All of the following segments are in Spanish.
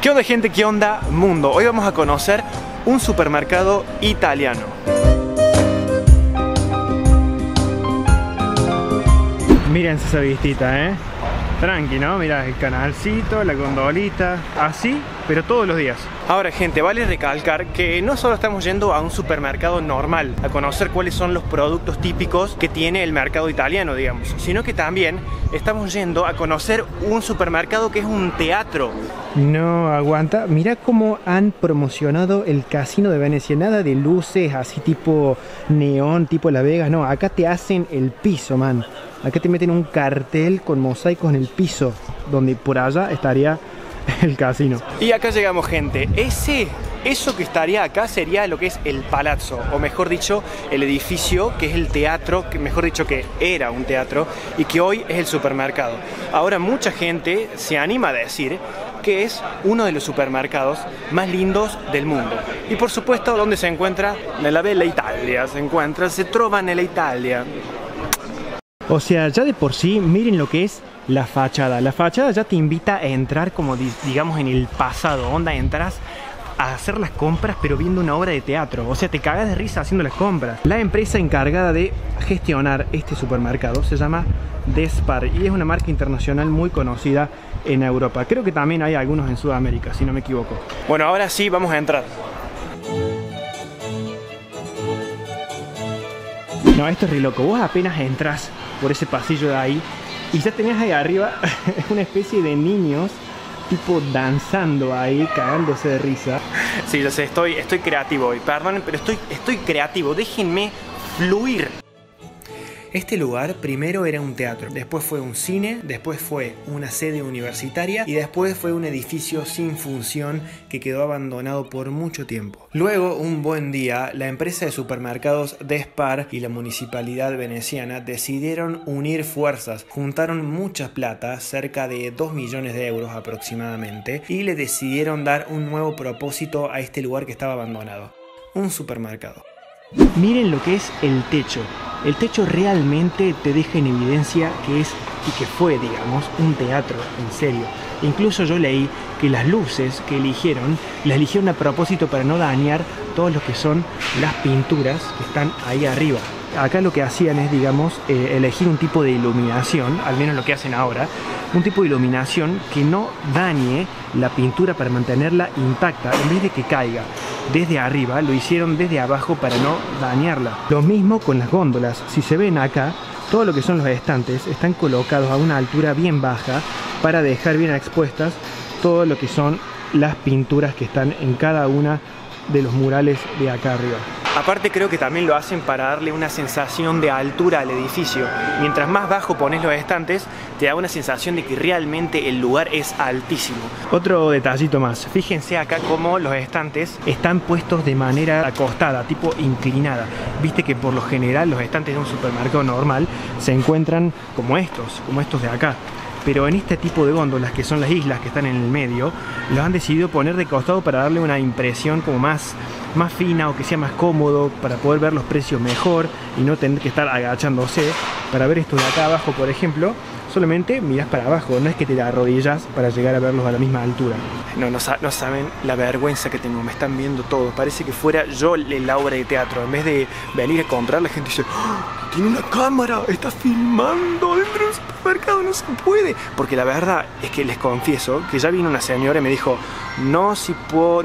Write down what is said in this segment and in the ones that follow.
¿Qué onda, gente? ¿Qué onda, mundo? Hoy vamos a conocer un supermercado italiano. Mírense esa vistita, ¿eh? Tranqui, ¿no? Mirá el canalcito, la gondolita, así, pero todos los días. Ahora, gente, vale recalcar que no solo estamos yendo a un supermercado normal a conocer cuáles son los productos típicos que tiene el mercado italiano, digamos, sino que también estamos yendo a conocer un supermercado que es un teatro. No aguanta. Mirá cómo han promocionado el casino de Venecia. Nada de luces así tipo neón, tipo Las Vegas. No, acá te hacen el piso, man. Acá te meten un cartel con mosaicos en el piso, donde por allá estaría el casino. Y acá llegamos, gente. Eso que estaría acá sería lo que es el palazzo, o mejor dicho, el edificio, que es el teatro, que mejor dicho que era un teatro, y que hoy es el supermercado. Ahora, mucha gente se anima a decir que es uno de los supermercados más lindos del mundo. Y por supuesto, ¿dónde se encuentra? Nella bella Italia, se trova nella Italia. O sea, ya de por sí, miren lo que es la fachada. La fachada ya te invita a entrar como, digamos, en el pasado. Onda, entras a hacer las compras, pero viendo una obra de teatro. O sea, te cagas de risa haciendo las compras. La empresa encargada de gestionar este supermercado se llama Despar. Y es una marca internacional muy conocida en Europa. Creo que también hay algunos en Sudamérica, si no me equivoco. Bueno, ahora sí, vamos a entrar. No, esto es re loco. Vos apenas entras por ese pasillo de ahí y ya tenés ahí arriba una especie de niños tipo danzando ahí, cagándose de risa. Sí, yo sé, estoy creativo hoy, perdonen, pero estoy creativo, déjenme fluir. Este lugar primero era un teatro, después fue un cine, después fue una sede universitaria y después fue un edificio sin función que quedó abandonado por mucho tiempo. Luego, un buen día, la empresa de supermercados Despar y la municipalidad veneciana decidieron unir fuerzas, juntaron mucha plata, cerca de 2 millones de euros aproximadamente, y le decidieron dar un nuevo propósito a este lugar que estaba abandonado, un supermercado. Miren lo que es el techo. El techo realmente te deja en evidencia que es, y que fue, digamos, un teatro, en serio. Incluso yo leí que las luces que eligieron, las eligieron a propósito para no dañar todos los que son las pinturas que están ahí arriba. Acá lo que hacían es, digamos, elegir un tipo de iluminación, al menos lo que hacen ahora, un tipo de iluminación que no dañe la pintura para mantenerla intacta, en vez de que caiga desde arriba, lo hicieron desde abajo para no dañarla. Lo mismo con las góndolas. Si se ven acá, todo lo que son los estantes están colocados a una altura bien baja para dejar bien expuestas todo lo que son las pinturas que están en cada una de los murales de acá arriba. Aparte, creo que también lo hacen para darle una sensación de altura al edificio. Mientras más bajo pones los estantes, te da una sensación de que realmente el lugar es altísimo. Otro detallito más. Fíjense acá cómo los estantes están puestos de manera acostada, tipo inclinada. Viste que por lo general los estantes de un supermercado normal se encuentran como estos de acá. Pero en este tipo de góndolas, que son las islas que están en el medio, los han decidido poner de costado para darle una impresión como más fina, o que sea más cómodo, para poder ver los precios mejor y no tener que estar agachándose. Para ver esto de acá abajo, por ejemplo, solamente miras para abajo, no es que te arrodillas para llegar a verlos a la misma altura. No saben la vergüenza que tengo, me están viendo todos, parece que fuera yo la obra de teatro. En vez de venir a comprar, la gente dice: ¡oh, tiene una cámara, está filmando dentro del supermercado, no se puede! Porque la verdad es que les confieso que ya vino una señora y me dijo: no si puedo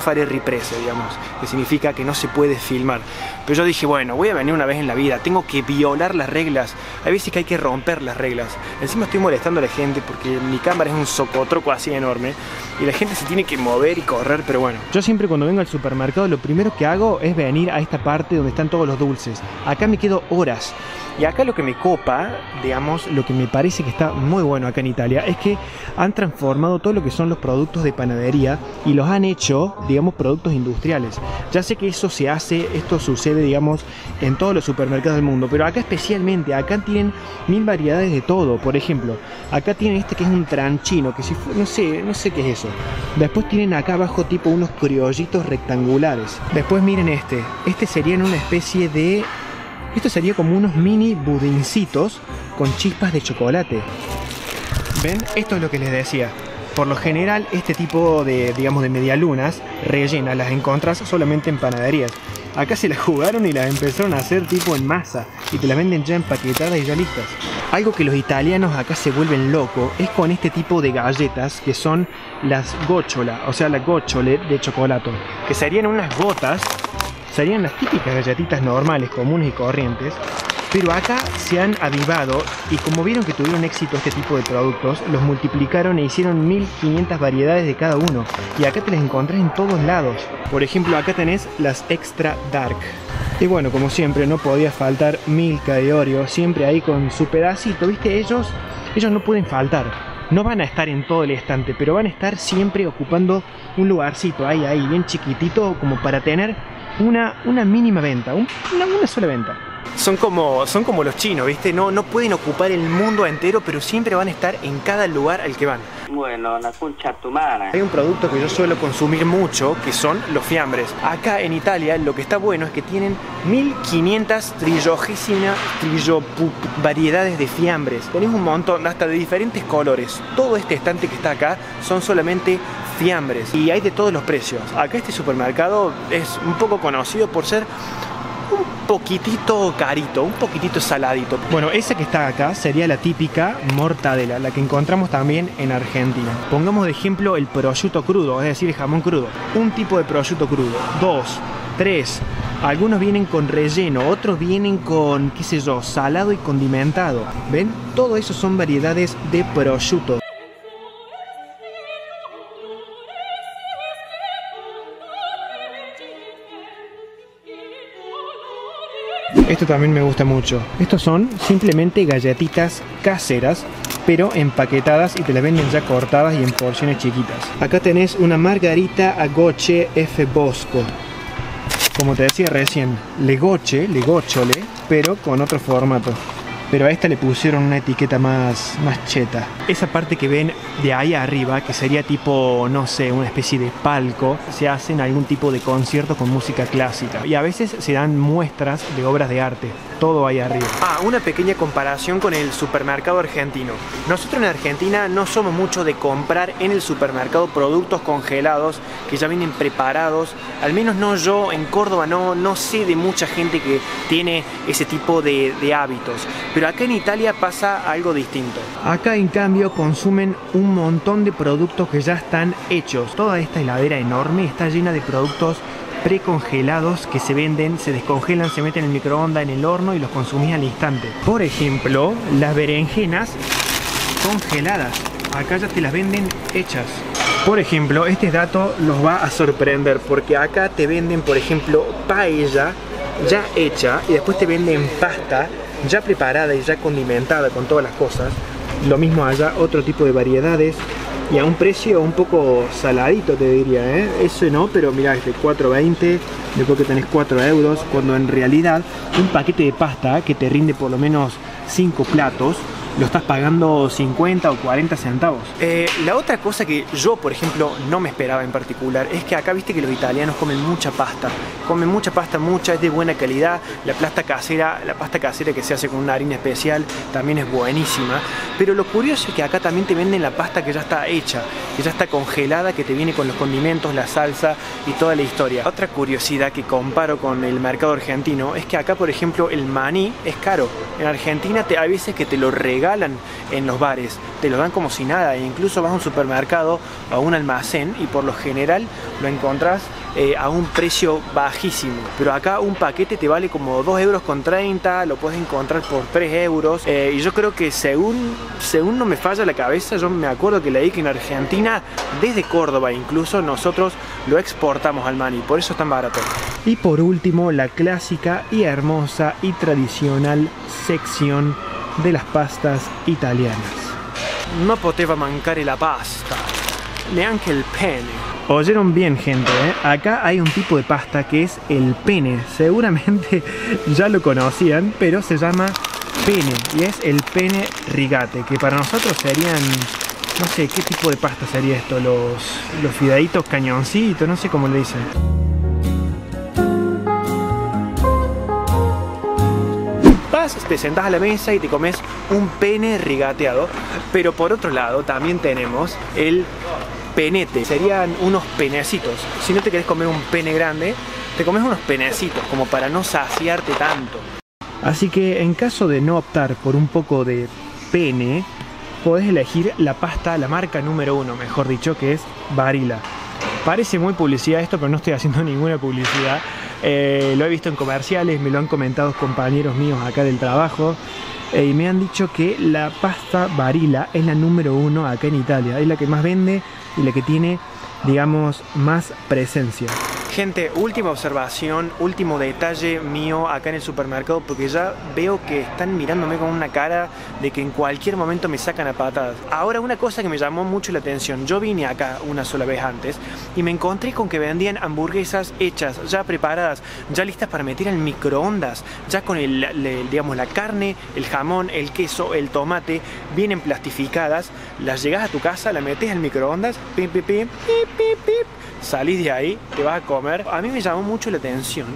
fare riprese, digamos, que significa que no se puede filmar. Pero yo dije, bueno, voy a venir una vez en la vida, tengo que violar las reglas, hay veces que hay que romper las reglas. Encima estoy molestando a la gente porque mi cámara es un socotroco así enorme y la gente se tiene que mover y correr, pero bueno. Yo siempre cuando vengo al supermercado lo primero que hago es venir a esta parte donde están todos los dulces. Acá me quedo horas. Y acá lo que me copa, digamos, lo que me parece que está muy bueno acá en Italia, es que han transformado todo lo que son los productos de panadería y los han hecho, digamos, productos industriales. Ya sé que eso se hace, esto sucede, digamos, en todos los supermercados del mundo, pero acá especialmente, acá tienen mil variedades de todo. Por ejemplo, acá tienen este que es un tranchino, que si fue, no sé qué es eso. Después tienen acá abajo tipo unos criollitos rectangulares. Después miren este serían una especie de... Esto sería como unos mini budincitos con chispas de chocolate. ¿Ven? Esto es lo que les decía. por lo general este tipo de, digamos, de medialunas rellenas las encontrás solamente en panaderías. Acá se las jugaron y las empezaron a hacer tipo en masa y te las venden ya empaquetadas y ya listas. Algo que los italianos acá se vuelven locos es con este tipo de galletas que son las gocciola, o sea la gocciole de chocolate, que serían unas gotas, serían las típicas galletitas normales, comunes y corrientes. Pero acá se han avivado y como vieron que tuvieron éxito este tipo de productos, los multiplicaron e hicieron 1500 variedades de cada uno. Y acá te las encontrás en todos lados. Por ejemplo, acá tenés las Extra Dark. Y bueno, como siempre, no podía faltar Milka y Oreo, siempre ahí con su pedacito, ¿viste? Ellos no pueden faltar. No van a estar en todo el estante, pero van a estar siempre ocupando un lugarcito ahí, bien chiquitito, como para tener una mínima venta, una sola venta. Son como los chinos, ¿viste? No pueden ocupar el mundo entero, pero siempre van a estar en cada lugar al que van. Bueno, la concha tu madre. Hay un producto que yo suelo consumir mucho, que son los fiambres. Acá en Italia lo que está bueno es que tienen 1500 variedades de fiambres. Tenés un montón, hasta de diferentes colores. Todo este estante que está acá son solamente fiambres y hay de todos los precios. Acá este supermercado es un poco conocido por ser un poquitito carito, un poquitito saladito. Bueno, esa que está acá sería la típica mortadela, la que encontramos también en Argentina. Pongamos de ejemplo el prosciutto crudo, es decir, el jamón crudo. Un tipo de prosciutto crudo, dos, tres. Algunos vienen con relleno, otros vienen con, qué sé yo, salado y condimentado. ¿Ven? Todo eso son variedades de prosciutto. Esto también me gusta mucho. Estos son simplemente galletitas caseras, pero empaquetadas y te las venden ya cortadas y en porciones chiquitas. Acá tenés una margarita a gocce F. Bosco. Como te decía recién, le gocce, le gocciole, pero con otro formato. Pero a esta le pusieron una etiqueta más cheta. Esa parte que ven de ahí arriba, que sería tipo, no sé, una especie de palco, se hacen algún tipo de concierto con música clásica. Y a veces se dan muestras de obras de arte. Todo ahí arriba. Una pequeña comparación con el supermercado argentino. Nosotros en Argentina no somos mucho de comprar en el supermercado productos congelados que ya vienen preparados. Al menos no yo, en Córdoba no sé de mucha gente que tiene ese tipo de hábitos. Pero acá en Italia pasa algo distinto. Acá en cambio consumen un montón de productos que ya están hechos. Toda esta heladera enorme está llena de productos precongelados que se venden, se descongelan, se meten en el microondas, en el horno y los consumís al instante. Por ejemplo, las berenjenas congeladas. Acá ya te las venden hechas. Por ejemplo, este dato los va a sorprender porque acá te venden, por ejemplo, paella ya hecha y después te venden pasta ya preparada y ya condimentada con todas las cosas. Lo mismo allá, otro tipo de variedades y a un precio un poco saladito te diría, ¿eh? Eso no, pero mirá, este 4.20, después que tenés 4 euros, cuando en realidad un paquete de pasta que te rinde por lo menos 5 platos lo estás pagando 50 o 40 centavos. La otra cosa que yo, por ejemplo, no me esperaba en particular es que acá viste que los italianos comen mucha pasta. Comen mucha pasta, es de buena calidad. La pasta casera que se hace con una harina especial también es buenísima. Pero lo curioso es que acá también te venden la pasta que ya está hecha, que ya está congelada, que te viene con los condimentos, la salsa y toda la historia. Otra curiosidad que comparo con el mercado argentino es que acá, por ejemplo, el maní es caro. En Argentina hay veces que te lo regalan en los bares, te lo dan como si nada, e incluso vas a un supermercado o a un almacén y por lo general lo encontrás a un precio bajísimo, pero acá un paquete te vale como 2,30 euros, lo puedes encontrar por 3 euros, y yo creo que según no me falla la cabeza, yo me acuerdo que leí que en Argentina, desde Córdoba incluso, nosotros lo exportamos al maní, por eso es tan barato. Y por último, la clásica y hermosa y tradicional sección de las pastas italianas. No poteva mancare la pasta, neanche il pene. Oyeron bien, gente, ¿eh? Acá hay un tipo de pasta que es el pene. Seguramente ya lo conocían, pero se llama pene y es el pene rigate, que para nosotros serían, no sé, ¿qué tipo de pasta sería esto? Los fideitos cañoncitos, no sé cómo le dicen. Te sentás a la mesa y te comes un pene rigateado. Pero por otro lado también tenemos el penete, serían unos penecitos. Si no te querés comer un pene grande, te comes unos penecitos, como para no saciarte tanto. Así que en caso de no optar por un poco de pene, podés elegir la pasta, la marca número uno, mejor dicho, que es Barilla. Parece muy publicidad esto, pero no estoy haciendo ninguna publicidad. Lo he visto en comerciales, me lo han comentado compañeros míos acá del trabajo, y me han dicho que la pasta Barilla es la número uno acá en Italia. Es la que más vende y la que tiene, digamos, más presencia. Gente, última observación, último detalle mío acá en el supermercado, porque ya veo que están mirándome con una cara de que en cualquier momento me sacan a patadas. Ahora, una cosa que me llamó mucho la atención, yo vine acá una sola vez antes y me encontré con que vendían hamburguesas hechas, ya preparadas, ya listas para meter al microondas, ya con digamos, la carne, el jamón, el queso, el tomate, vienen plastificadas, las llegas a tu casa, la metes al microondas, pip, pip, pip, pip, pip, salís de ahí, te vas a comer. A mí me llamó mucho la atención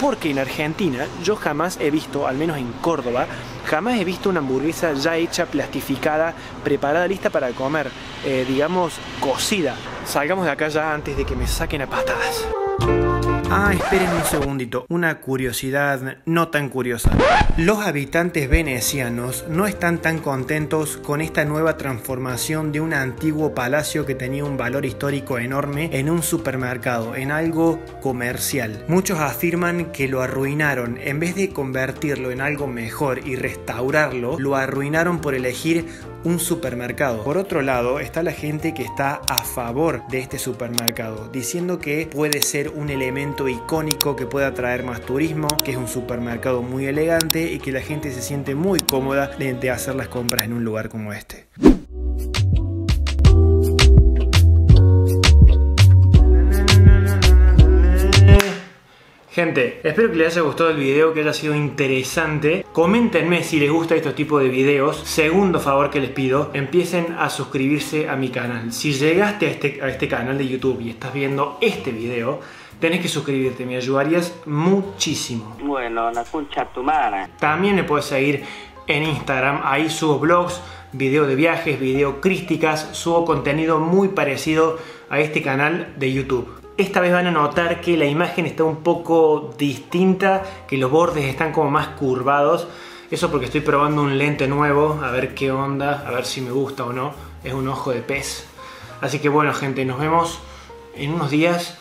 porque en Argentina yo jamás he visto, al menos en Córdoba, jamás he visto una hamburguesa ya hecha, plastificada, preparada, lista para comer, digamos, cocida. Salgamos de acá ya antes de que me saquen a patadas. Ah, esperen un segundito, una curiosidad no tan curiosa. Los habitantes venecianos no están tan contentos con esta nueva transformación de un antiguo palacio que tenía un valor histórico enorme en un supermercado, en algo comercial. Muchos afirman que lo arruinaron, en vez de convertirlo en algo mejor y restaurarlo, lo arruinaron por elegir un supermercado. Por otro lado, está la gente que está a favor de este supermercado, diciendo que puede ser un elemento icónico que puede atraer más turismo, que es un supermercado muy elegante y que la gente se siente muy cómoda de hacer las compras en un lugar como este. Gente, espero que les haya gustado el video, que haya sido interesante. Coméntenme si les gusta este tipo de videos. Segundo favor que les pido, empiecen a suscribirse a mi canal. Si llegaste a este canal de YouTube y estás viendo este video, tenés que suscribirte, me ayudarías muchísimo. Bueno, la concha tu madre. También me puedes seguir en Instagram, ahí subo blogs, video de viajes, video críticas, subo contenido muy parecido a este canal de YouTube. Esta vez van a notar que la imagen está un poco distinta, que los bordes están como más curvados. Eso porque estoy probando un lente nuevo, a ver qué onda, a ver si me gusta o no. Es un ojo de pez. Así que bueno, gente, nos vemos en unos días.